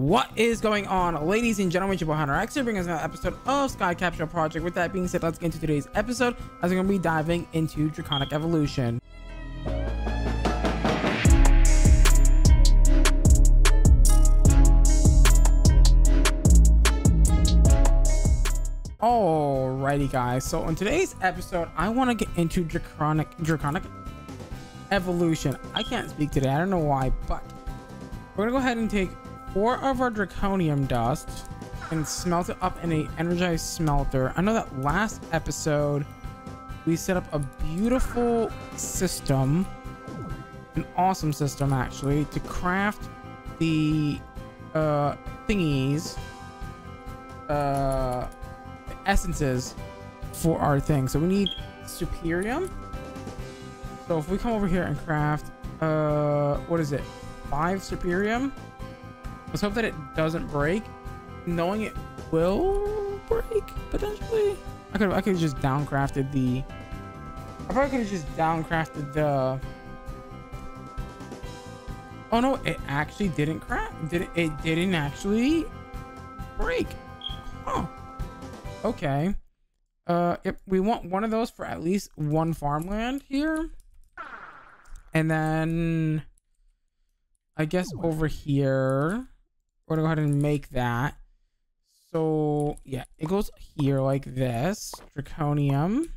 What is going on, ladies and gentlemen? It's your boy Hunter X here, bringing us another episode of Sky Capture Project. With that being said, let's get into today's episode as we're going to be diving into Draconic Evolution. Alrighty guys, so on today's episode I want to get into Draconic Evolution. I can't speak today, I don't know why, but we're gonna go ahead and take 4 of our draconium dust and smelt it up in an energized smelter. I know that last episode we set up a beautiful system, an awesome system actually, to craft the thingies, the essences for our thing. So we need superium. So if we come over here and craft what is it, 5 superium. Let's hope that it doesn't break, knowing it will break potentially. I could have just downcrafted the, I probably could have just downcrafted the, oh no, it actually didn't crack. It didn't actually break. Huh. Okay. Yep, we want one of those for at least 1 farmland here. And then I guess over here we're gonna go ahead and make that. So yeah, it goes here like this, draconium,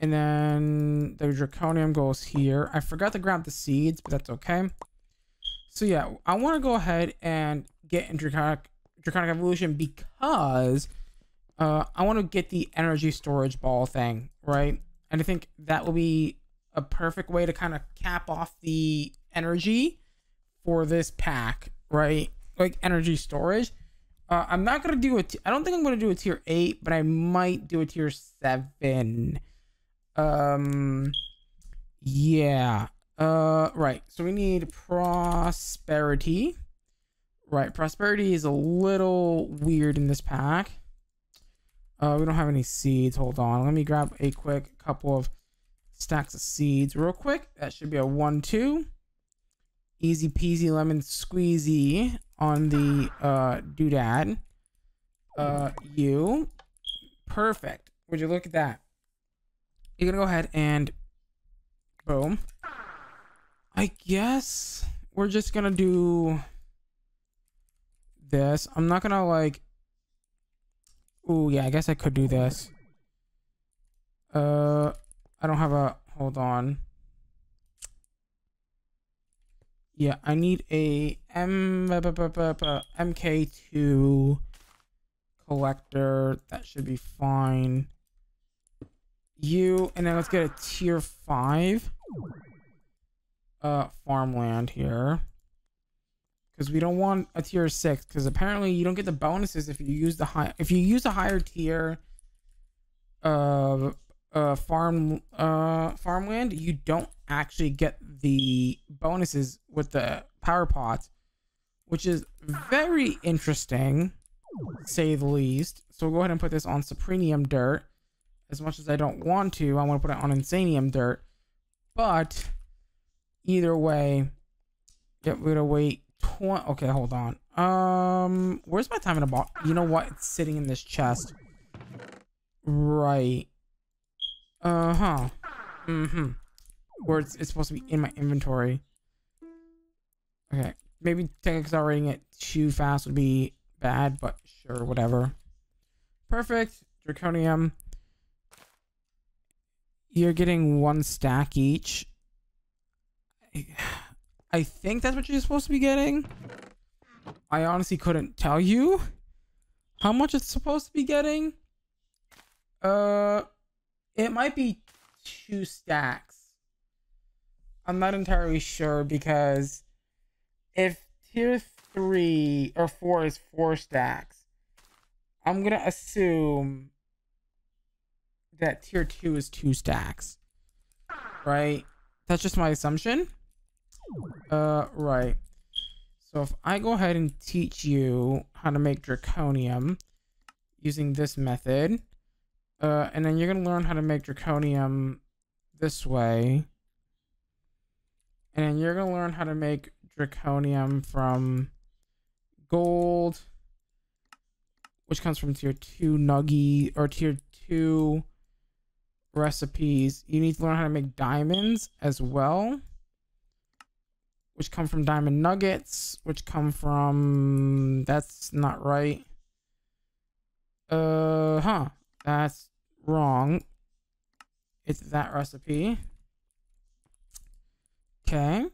and then the draconium goes here. I forgot to grab the seeds, but that's okay. So yeah, I want to go ahead and get into Draconic Evolution because I want to get the energy storage ball thing, right? And I think that will be a perfect way to kind of cap off the energy for this pack, right? Like energy storage. I'm not gonna do it, I don't think I'm gonna do a tier 8, but I might do a tier 7. Yeah. Right, so we need prosperity, right? Prosperity is a little weird in this pack. We don't have any seeds. Hold on, let me grab a quick couple of stacks of seeds real quick. That should be a 1-2, easy peasy lemon squeezy on the doodad. You perfect. Would you look at that? You're gonna go ahead and boom. I guess we're just gonna do this. I'm not gonna like, oh yeah, I guess I could do this. I don't have a, hold on. Yeah, I need a MK2 collector. That should be fine. You, and then let's get a tier 5 farmland here, because we don't want a tier 6, because apparently you don't get the bonuses if you use the higher tier farmland. You don't actually get the bonuses with the power pots, which is very interesting, to say the least. So we'll go ahead and put this on Suprenium dirt. As much as I don't want to, I want to put it on Insanium dirt, but either way, get rid of weight. Okay, hold on. Where's my time in a ball? You know what? It's sitting in this chest, right? Where it's supposed to be in my inventory. Okay, maybe accelerating it too fast would be bad, but sure, whatever. Perfect. Draconium, you're getting 1 stack each. I think that's what you're supposed to be getting. I honestly couldn't tell you how much it's supposed to be getting. It might be 2 stacks. I'm not entirely sure, because if tier 3 or 4 is 4 stacks, I'm gonna assume that tier 2 is 2 stacks, right? That's just my assumption. Right. So if I go ahead and teach you how to make draconium using this method, and then you're gonna learn how to make draconium this way, and then you're gonna learn how to make draconium from gold, which comes from tier 2 nuggy or tier 2 recipes. You need to learn how to make diamonds as well, which come from diamond nuggets, which come from, that's not right. That's wrong. It's that recipe. Okay.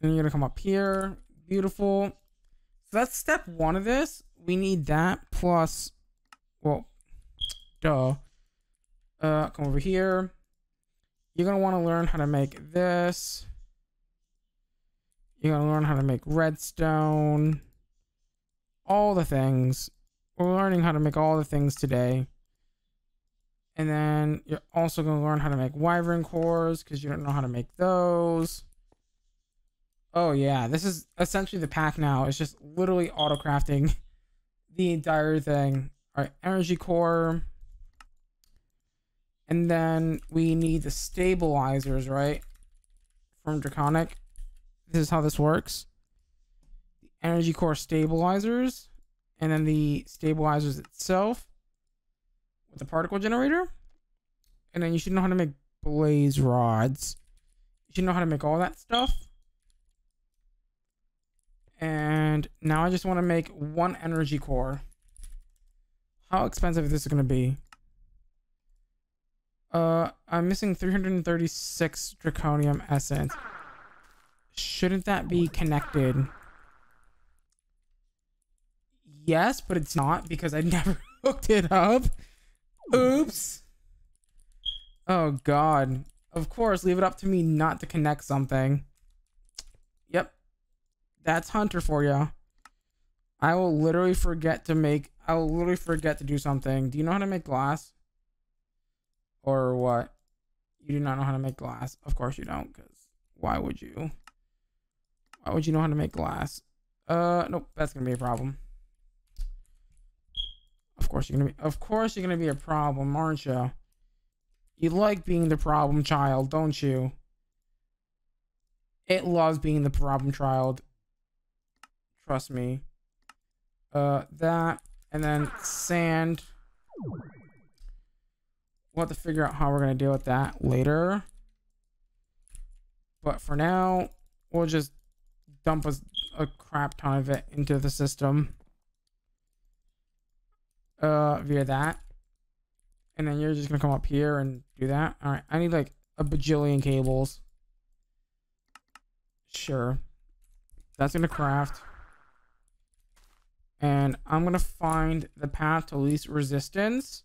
Then you're gonna come up here. Beautiful. So that's step one of this. We need that plus, well, duh. Come over here. You're gonna wanna learn how to make this. You're gonna learn how to make redstone. All the things. We're learning how to make all the things today. And then you're also going to learn how to make wyvern cores because you don't know how to make those. Oh yeah, this is essentially the pack now. It's just literally auto crafting the entire thing. All right, energy core. And then we need the stabilizers, right? From Draconic. This is how this works. The energy core stabilizers and then the stabilizers itself. With the particle generator. And then you should know how to make blaze rods. You should know how to make all that stuff. And now I just want to make one energy core. How expensive is this going to be? I'm missing 336 draconium essence. Shouldn't that be connected? Yes, but it's not because I never hooked it up. Oops. Oh god. Of course, leave it up to me not to connect something. Yep. That's Hunter for ya. I will literally forget to make... I will literally forget to do something. Do you know how to make glass? Or what? You do not know how to make glass. Of course you don't, because why would you? Why would you know how to make glass? Nope. That's gonna be a problem. Of course you're gonna be a problem, aren't you? You like being the problem child, don't you? It loves being the problem child. Trust me. That and then sand. We'll have to figure out how we're gonna deal with that later. But for now, we'll just dump a crap ton of it into the system. Via that, and then you're just gonna come up here and do that. All right, I need like a bajillion cables. Sure, that's gonna craft, and I'm gonna find the path to least resistance.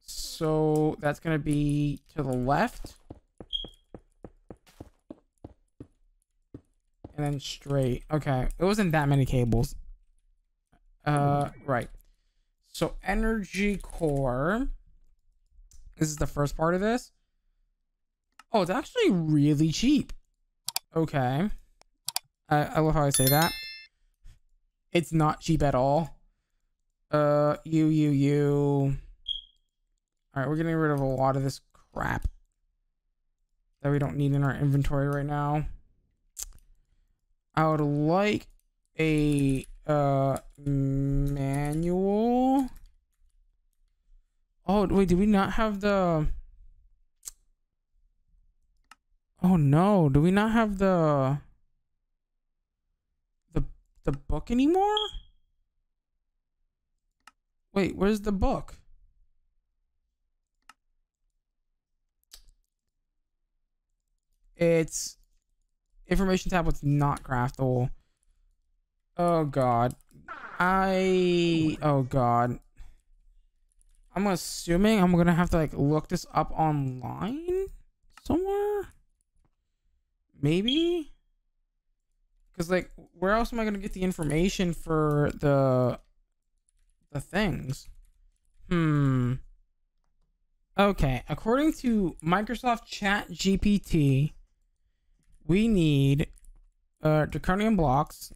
So that's gonna be to the left, and then straight. Okay, it wasn't that many cables. Right. So energy core, this is the first part of this. Oh, it's actually really cheap. Okay. I love how I say that. It's not cheap at all. All right, we're getting rid of a lot of this crap that we don't need in our inventory right now. I would like a... manual. Oh, wait, did we not have the... Oh, no. Do we not have the book anymore? Wait, where's the book? It's... Information tablet's not craftable. Oh god. I'm assuming I'm gonna have to like look this up online somewhere. Maybe? Cause like where else am I gonna get the information for the things? Okay, according to Microsoft ChatGPT, we need draconium blocks.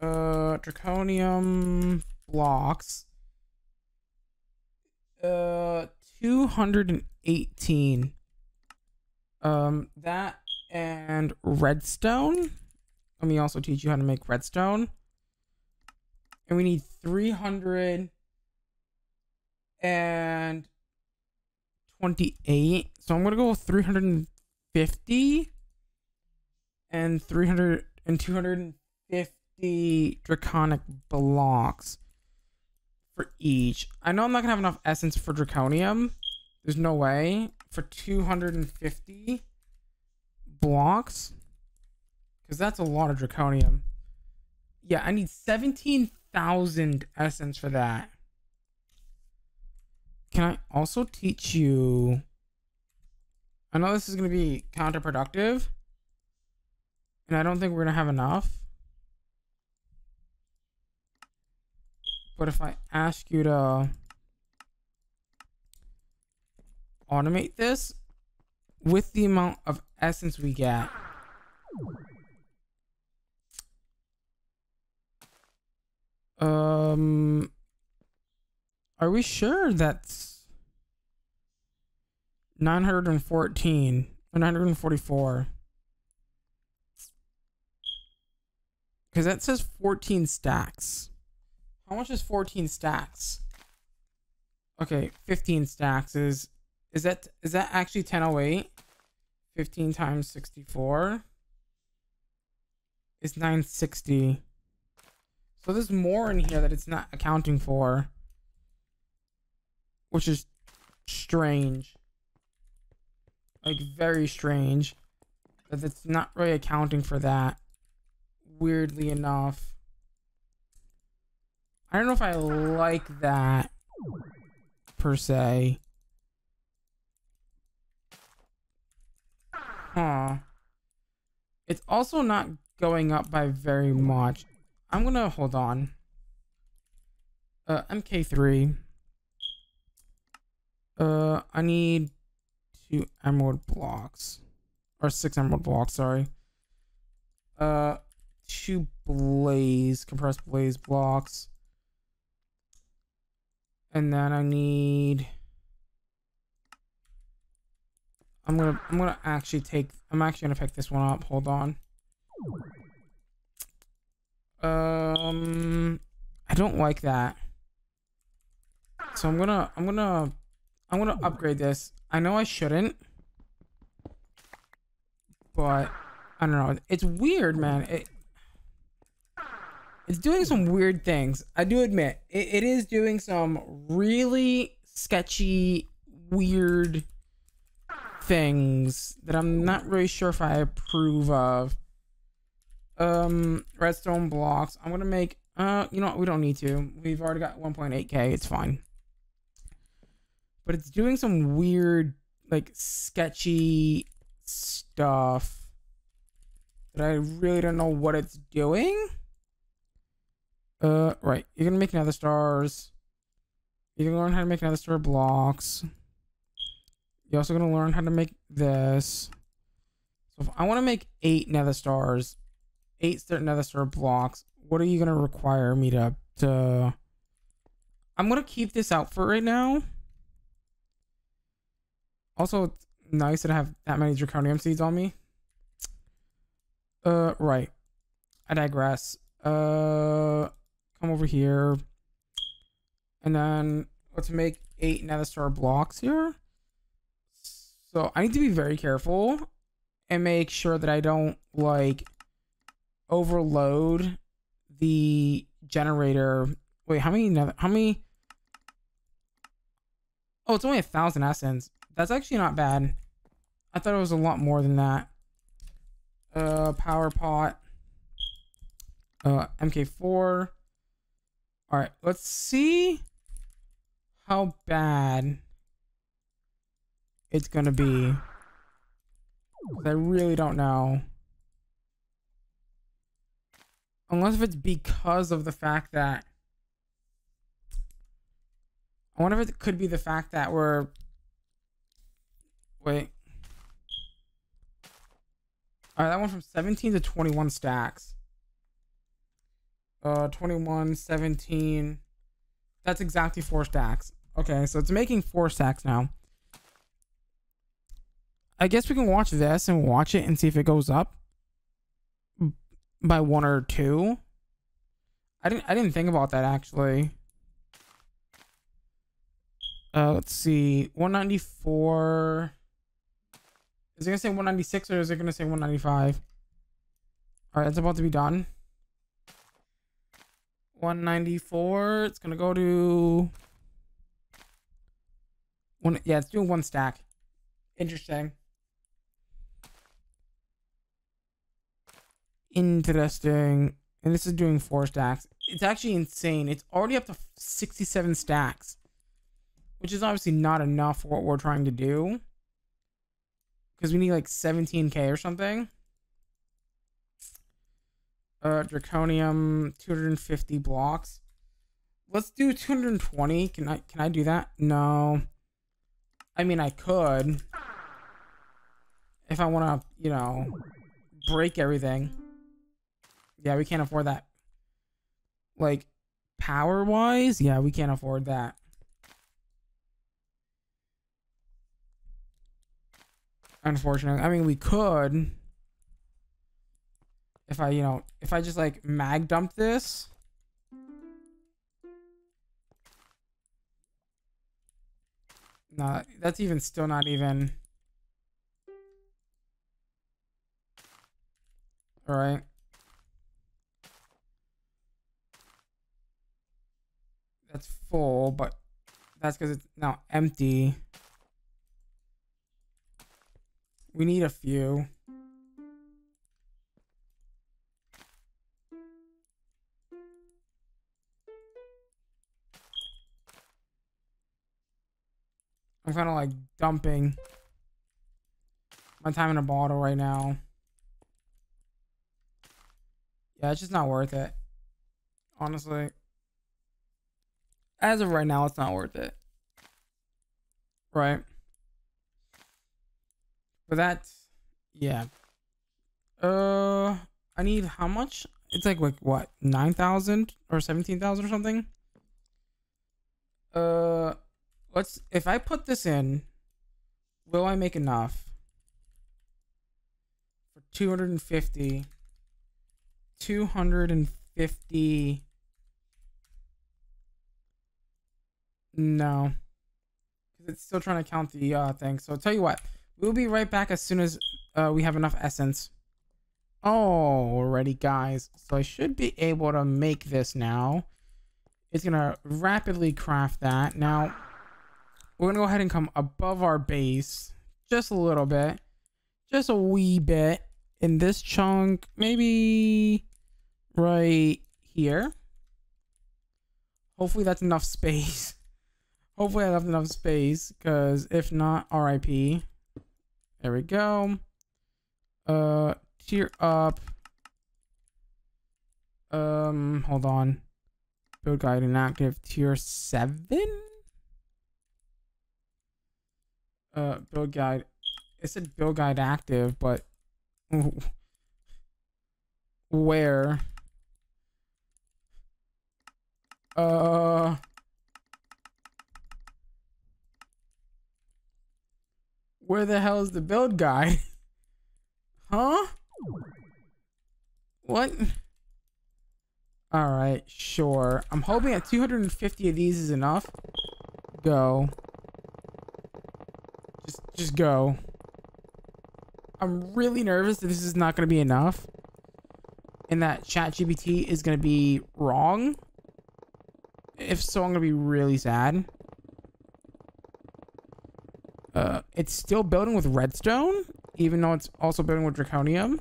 Draconium blocks. 218. That and redstone. Let me also teach you how to make redstone. And we need 328. So I'm going to go with 350 and 300 and 250 draconic blocks for each. I know I'm not going to have enough essence for draconium. There's no way for 250 blocks, because that's a lot of draconium. Yeah, I need 17,000 essence for that. Can I also teach you? I know this is going to be counterproductive, and I don't think we're going to have enough. But if I ask you to automate this with the amount of essence we get, are we sure that's 914 or 944? Because that says 14 stacks. How much is 14 stacks? Okay, 15 stacks is that actually 1008? 15 times 64 is 960. So there's more in here that it's not accounting for, which is strange. Like, very strange that it's not really accounting for that, weirdly enough. I don't know if I like that per se. Huh. It's also not going up by very much. I'm gonna hold on. MK3. I need 2 emerald blocks. Or 6 emerald blocks, sorry. 2 blaze, compressed blaze blocks. And then I need... I'm actually gonna pick this one up. Hold on. I don't like that. So I'm gonna upgrade this. I know I shouldn't, but I don't know. It's weird, man. It's doing some weird things. I do admit it is doing some really sketchy, weird things that I'm not really sure if I approve of. Redstone blocks. I'm gonna make, you know what? We don't need to. We've already got 1.8K. It's fine. But it's doing some weird, like, sketchy stuff that I really don't know what it's doing. Right. You're gonna make nether stars. You're gonna learn how to make nether star blocks. You're also gonna learn how to make this. So if I want to make 8 nether stars, 8 nether star blocks, what are you gonna require me to? I'm gonna keep this out for right now. Also, it's nice that I have that many draconium seeds on me. Right. I digress. Come over here, and then let's make 8 nether star blocks here. So I need to be very careful and make sure that I don't, like, overload the generator. Wait, how many? Oh, it's only 1,000 essence. That's actually not bad. I thought it was a lot more than that. Power pot. MK4. All right, let's see how bad it's gonna be. I really don't know. Unless if it's because of the fact that... I wonder if it could be the fact that we're... Wait. Alright, that went from 17 to 21 stacks. 21, 17... That's exactly 4 stacks. Okay, so it's making 4 stacks now. I guess we can watch this and watch it and see if it goes up. by one or two. I didn't think about that actually. Let's see. 194. Is it gonna say 196 or is it gonna say 195? All right, it's about to be done. 194. It's gonna go to one. Yeah, it's doing one stack. Interesting. Interesting. And this is doing 4 stacks. It's actually insane. It's already up to 67 stacks, which is obviously not enough for what we're trying to do, because we need like 17K or something. Draconium, 250 blocks. Let's do 220. Can I do that? No. I mean, I could, if I want to, you know, break everything. Yeah, we can't afford that. Like, power-wise, yeah, we can't afford that. Unfortunately. I mean, we could. If I, you know, if I just, like, mag dump this. No, that's even still not even. All right. That's full, but that's because it's now empty. We need a few. I'm kind of like dumping my time in a bottle right now. Yeah, it's just not worth it, honestly. As of right now, it's not worth it, right? But that's, yeah. I need how much? It's like what, 9,000 or 17,000 or something. Let's. If I put this in, will I make enough for 250? 250. No, because it's still trying to count the thing. So I'll tell you what, we'll be right back as soon as we have enough essence. Alrighty, guys. So I should be able to make this now. It's gonna rapidly craft that. Now we're gonna go ahead and come above our base just a little bit, just a wee bit in this chunk, maybe right here. Hopefully that's enough space. Hopefully I left enough space, because if not, RIP. There we go. Tier up. Hold on. Build guide inactive. Tier 7? Build guide. It said build guide active, but where? Where the hell is the build guide? Huh? What? All right, sure. I'm hoping that 250 of these is enough. Go. Just go. I'm really nervous that this is not going to be enough, and that ChatGPT is going to be wrong. If so, I'm going to be really sad. It's still building with redstone, even though it's also building with draconium.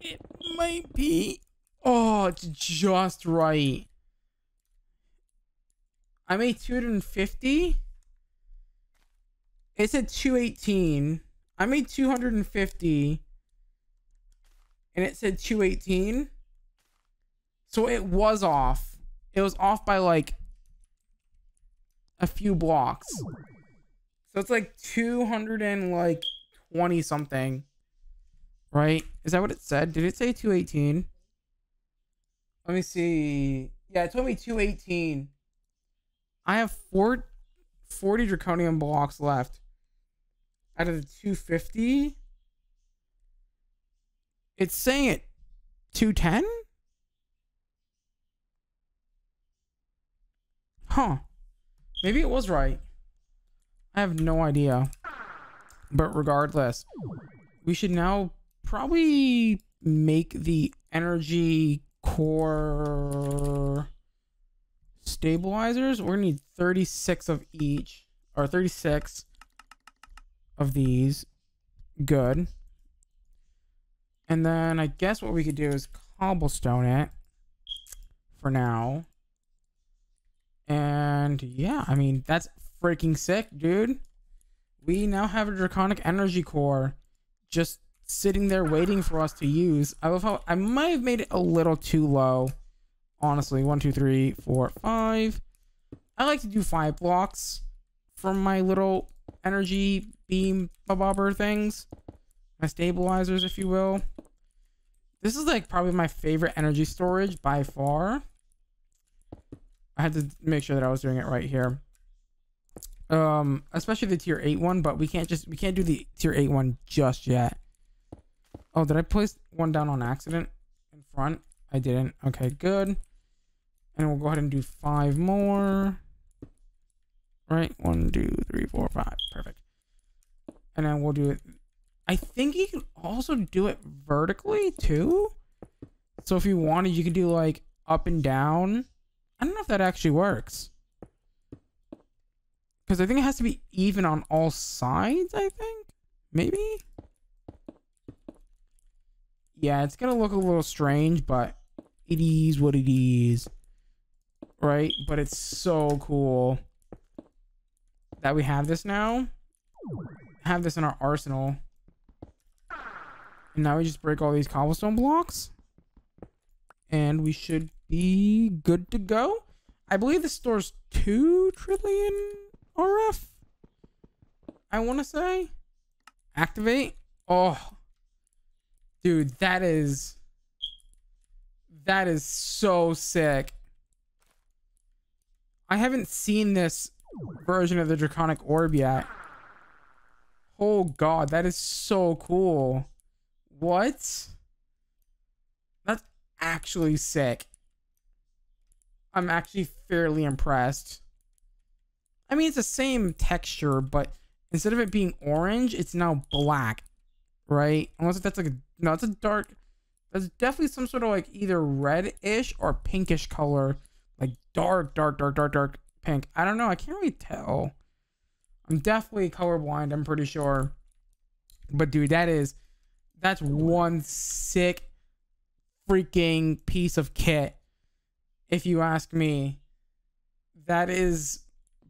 It might be. Oh, it's just right. I made 250. It said 218. I made 250. And it said 218. So it was off. It was off by like a few blocks. So it's like 220 something, right? Is that what it said? Did it say 218? Let me see. Yeah, it told me 218. I have 40 draconium blocks left out of the 250. It's saying it 210? Huh. Maybe it was right. I have no idea. But regardless, we should now probably make the energy core stabilizers. We're gonna need 36 of each, or 36 of these. Good. And then I guess what we could do is cobblestone it for now. And yeah, I mean, that's freaking sick, dude. We now have a draconic energy core just sitting there waiting for us to use. I love how I might have made it a little too low, honestly. 1, 2, 3, 4, 5. I like to do 5 blocks for my little energy beam bobber things, my stabilizers, if you will. This is like probably my favorite energy storage by far. I had to make sure that I was doing it right here, especially the tier 8 one, but we can't do the tier 8 one just yet. Oh, did I place one down on accident in front? I didn't. Okay, good. And we'll go ahead and do 5 more. Right? 1, 2, 3, 4, 5. Perfect. And then we'll do it. I think you can also do it vertically too. So if you wanted, you could do like up and down. I don't know if that actually works, because I think it has to be even on all sides, I think. Maybe? Yeah, it's gonna look a little strange, but it is what it is, right? But it's so cool that we have this now. Have this in our arsenal. And now we just break all these cobblestone blocks, and we should be good to go. I believe this stores 2 trillion RF, I want to say. Activate. Oh, dude, that is so sick. I haven't seen this version of the draconic orb yet. Oh god, that is so cool. What? That's actually sick. I'm actually fairly impressed. I mean, it's the same texture, but instead of it being orange, it's now black, right? Unless that's like a, no, it's a dark, that's definitely some sort of like either red-ish or pinkish color, like dark pink. I don't know. I can't really tell. I'm definitely colorblind, I'm pretty sure. But dude, that's one sick freaking piece of kit, if you ask me. That is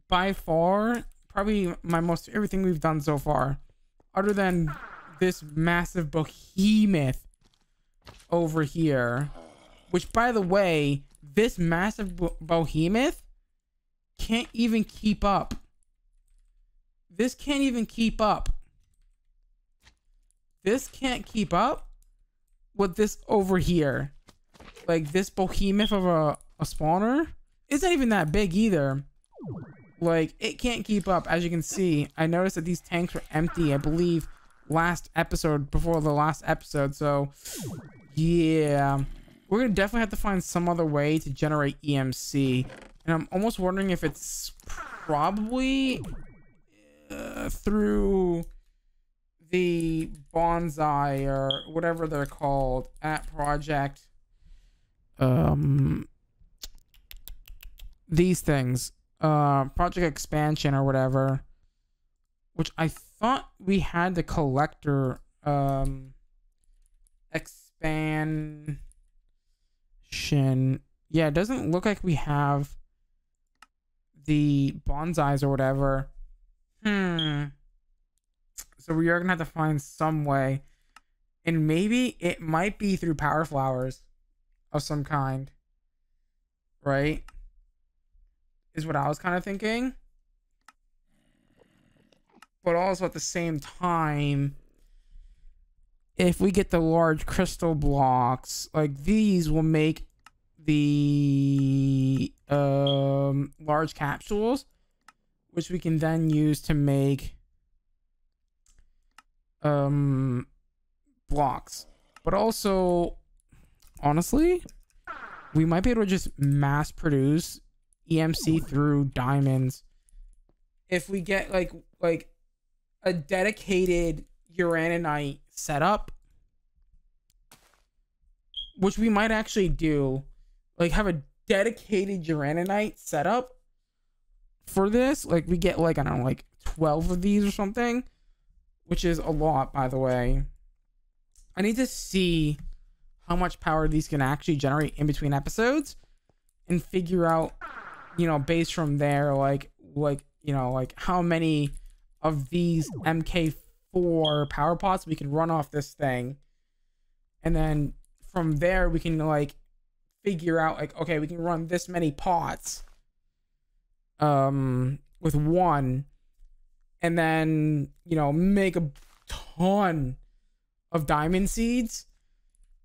by far probably my most favorite thing we've done so far, other than this massive behemoth over here, which, by the way, this massive behemoth can't even keep up. This can't even keep up. This can't keep up with this over here. Like, this behemoth of a spawner isn't even that big either. Like, it can't keep up. As you can see, I noticed that these tanks were empty, I believe, last episode, before the last episode. So yeah, we're gonna definitely have to find some other way to generate EMC, and I'm almost wondering if it's probably through the bonsai or whatever they're called at Project, these things, Project Expansion or whatever, which I thought we had the collector expansion. Yeah, it doesn't look like we have the bonsais or whatever. So we are gonna have to find some way, and maybe it might be through power flowers of some kind, right? Is what I was kind of thinking. But also at the same time, if we get the large crystal blocks, like these will make the large capsules, which we can then use to make blocks. But also, honestly, we might be able to just mass produce EMC through diamonds if we get like a dedicated uraninite setup, which we might actually do. Like, have a dedicated uraninite setup for this. Like, we get like, I don't know, like 12 of these or something, which is a lot, by the way. I need to see how much power these can actually generate in between episodes and figure out, you know, based from there, like how many of these MK4 power pots we can run off this thing. And then from there, we can like figure out like, okay, we can run this many pots with one, and then, you know, make a ton of diamond seeds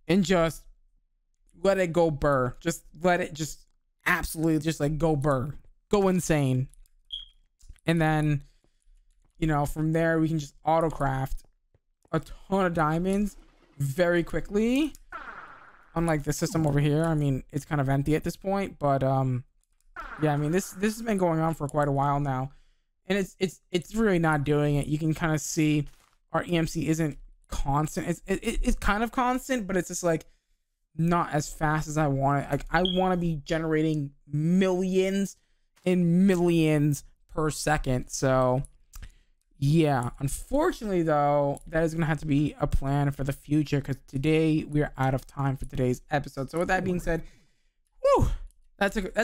and just let it go burr. Just let it just absolutely just like go burr, go insane. And then, you know, from there we can just auto craft a ton of diamonds very quickly. Unlike the system over here, I mean, it's kind of empty at this point, but yeah, I mean, this has been going on for quite a while now, and it's really not doing it. You can kind of see our EMC isn't constant. It's kind of constant, but it's just like not as fast as I want it. Like, I want to be generating millions and millions per second. So yeah, unfortunately though, that is gonna have to be a plan for the future, because today we are out of time for today's episode. So with that being said, whew, that took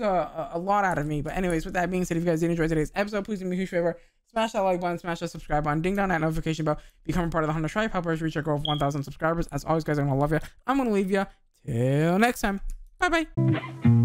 a lot out of me. But anyways, with that being said, if you guys did enjoy today's episode, please do me a huge favor. Smash that like button, smash that subscribe button, ding down that notification bell, become a part of the Hunter Tribe, help us reach our goal of 1,000 subscribers. As always, guys, I'm gonna love you. I'm gonna leave you. Till next time. Bye bye.